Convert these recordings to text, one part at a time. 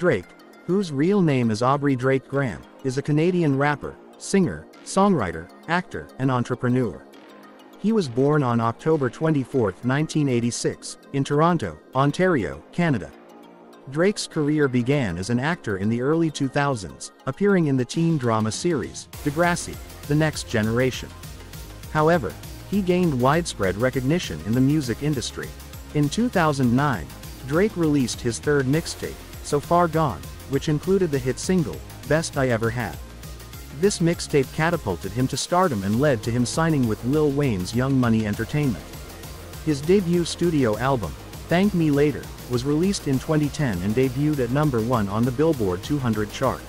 Drake, whose real name is Aubrey Drake Graham, is a Canadian rapper, singer, songwriter, actor, and entrepreneur. He was born on October 24, 1986, in Toronto, Ontario, Canada. Drake's career began as an actor in the early 2000s, appearing in the teen drama series, Degrassi: The Next Generation. However, he gained widespread recognition in the music industry. In 2009, Drake released his third mixtape, So Far Gone, which included the hit single, Best I Ever Had. This mixtape catapulted him to stardom and led to him signing with Lil Wayne's Young Money Entertainment. His debut studio album, Thank Me Later, was released in 2010 and debuted at number 1 on the Billboard 200 chart.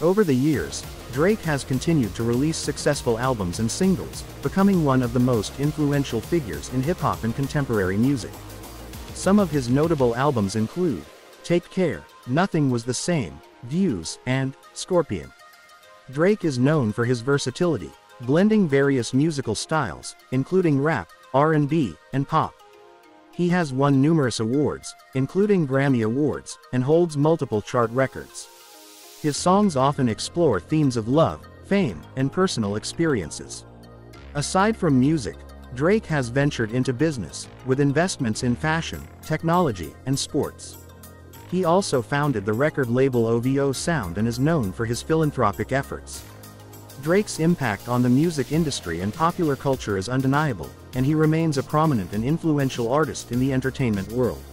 Over the years, Drake has continued to release successful albums and singles, becoming one of the most influential figures in hip-hop and contemporary music. Some of his notable albums include Take Care, Nothing Was the Same, Views, and Scorpion. Drake is known for his versatility, blending various musical styles, including rap, R&B, and pop. He has won numerous awards, including Grammy Awards, and holds multiple chart records. His songs often explore themes of love, fame, and personal experiences. Aside from music, Drake has ventured into business, with investments in fashion, technology, and sports. He also founded the record label OVO Sound and is known for his philanthropic efforts. Drake's impact on the music industry and popular culture is undeniable, and he remains a prominent and influential artist in the entertainment world.